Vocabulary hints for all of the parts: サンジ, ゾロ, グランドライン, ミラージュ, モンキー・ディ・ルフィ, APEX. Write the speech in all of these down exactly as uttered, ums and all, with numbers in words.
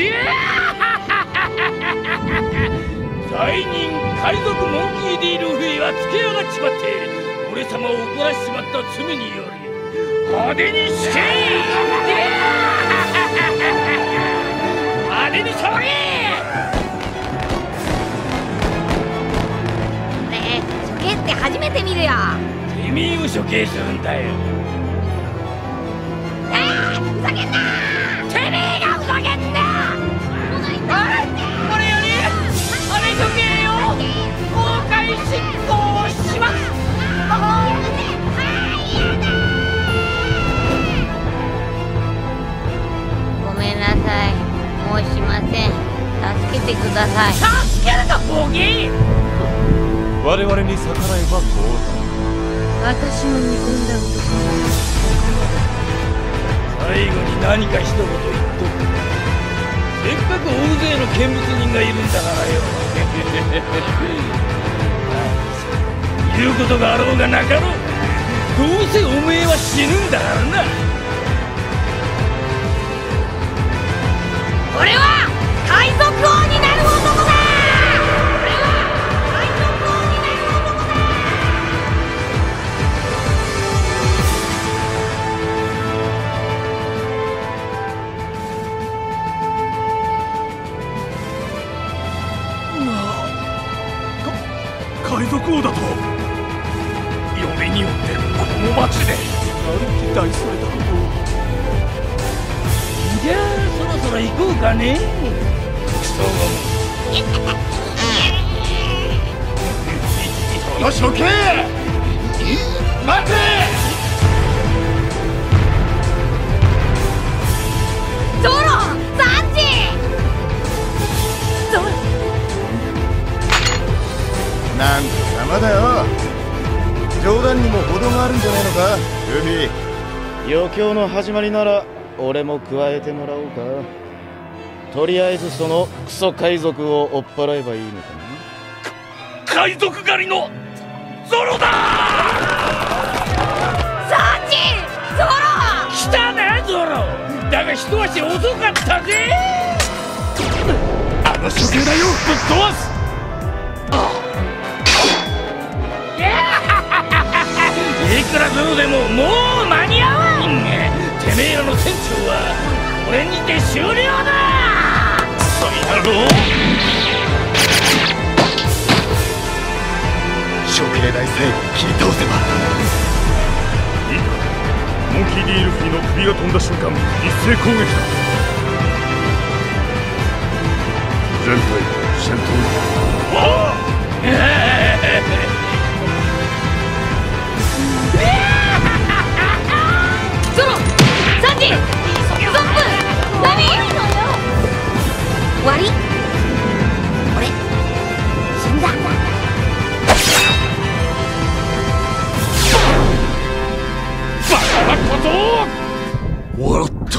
罪人海賊モンキー・ディ・ルフィはつけやがっちまって、俺様を怒らしちまった罪により派手にして派手に騒げ。ねえ、処刑って初めて見るよ。君を処刑するんだよ。ああ、ふざけんな。もうしません。助けてください。助けるか、ボギー。我々に逆らえばこうだ。私も見込んだ男は最後に何か一言言っとく。せっかく大勢の見物人がいるんだからよ。言うことがあろうがなかろう、どうせおめえは死ぬんだからな。俺は海賊王になる男だ。俺は海賊王になる男だ。なあ、か海賊王だと嫁によってこの町でなんて大それたことを。じゃあそろそろ行こうかね。その処刑待て。ゾロ、サンジ、ゾロなんて様だよ。冗談にも程があるんじゃないのか、ルフィ。余興の始まりなら俺も加えてもらおうか。とりあえずそのクソ海賊を追っ払えばいいのかな。か海賊狩りのゾロだー。サンジ、ゾロ来たな。ゾロだが一足遅かったぜ。あの処刑台をぶっ壊す。いくらゾロでももう間に合わん。てめえらの船長はこれにて終了だ。クソ野郎。処刑台さえ切り倒せばモンキー・ディ・ルフィの首が飛んだ瞬間、一斉攻撃だ。全体戦闘。おっストップ。何？終わり？俺死んだ。バカなことを。笑った。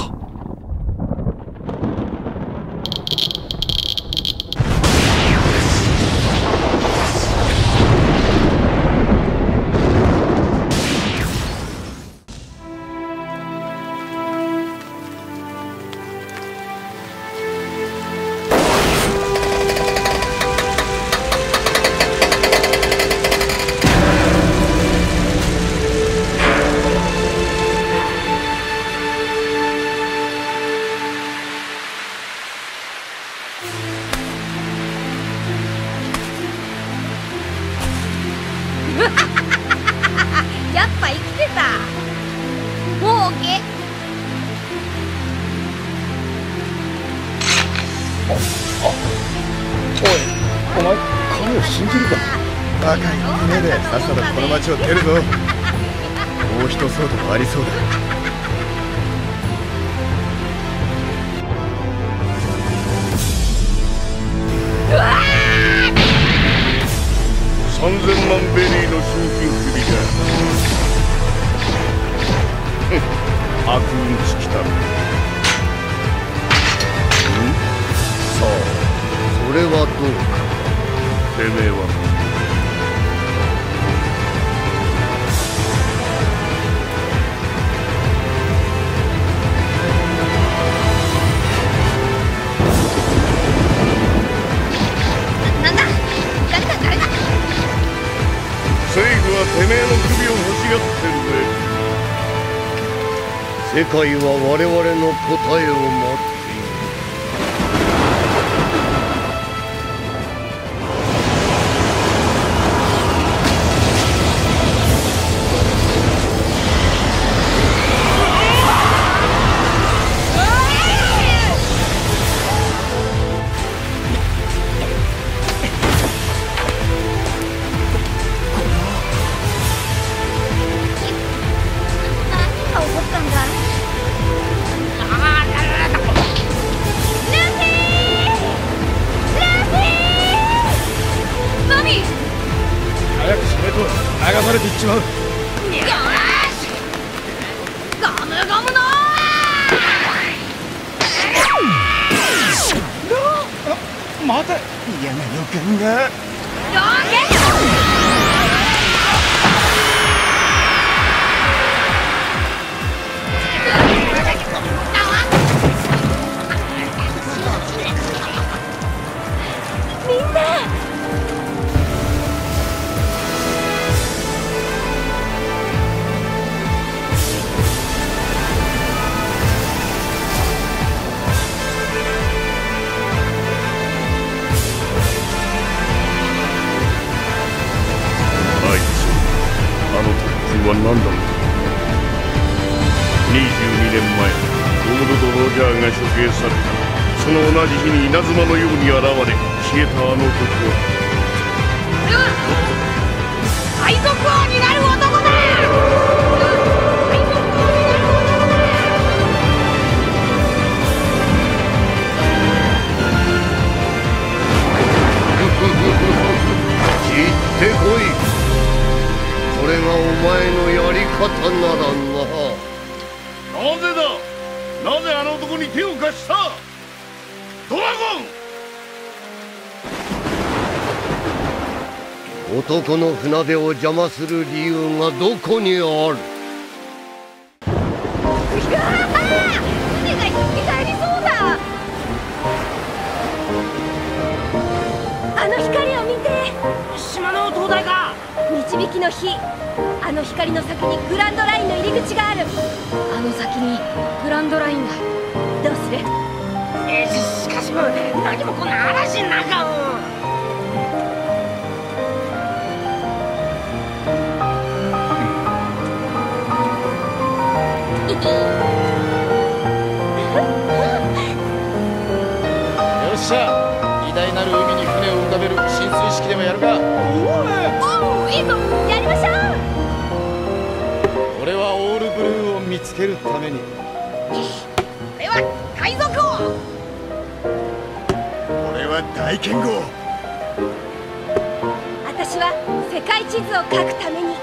世界は我々の答えを待っている。男の船出を邪魔する理由がどこにある？船が引き返りそうだ。あの光を見て。島の灯台か。導きの火。あの光の先にグランドラインの入り口がある。あの先にグランドラインが。どうする？えー、しかしもう何もこの嵐の中を。よっしゃ、偉大なる海に船を浮かべる浸水式でもやるか。おお、いいぞ、やりましょう。俺はオールブルーを見つけるために。これは海賊王。俺は大剣豪。私は世界地図を描くために。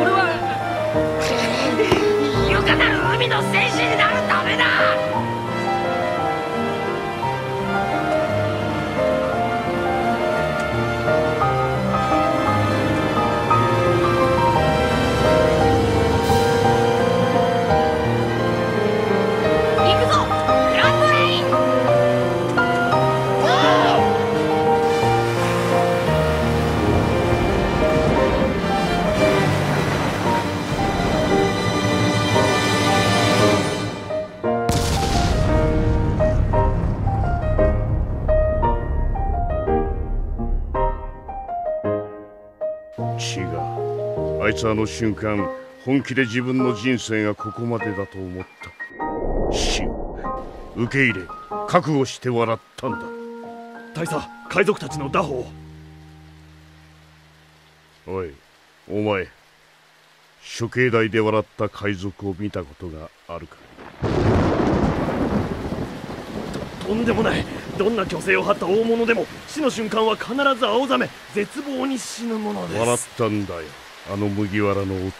俺は海の戦士になるためだ。行くぞ、グランドライン。あいつあの瞬間本気で自分の人生がここまでだと思った。死を受け入れ覚悟して笑ったんだ。大佐、海賊たちの打法を。おいお前、処刑台で笑った海賊を見たことがあるか？ と, とんでもない。どんな虚勢を張った大物でも死の瞬間は必ず青ざめ、絶望に死ぬものです。笑ったんだよ、あの麦わらの男。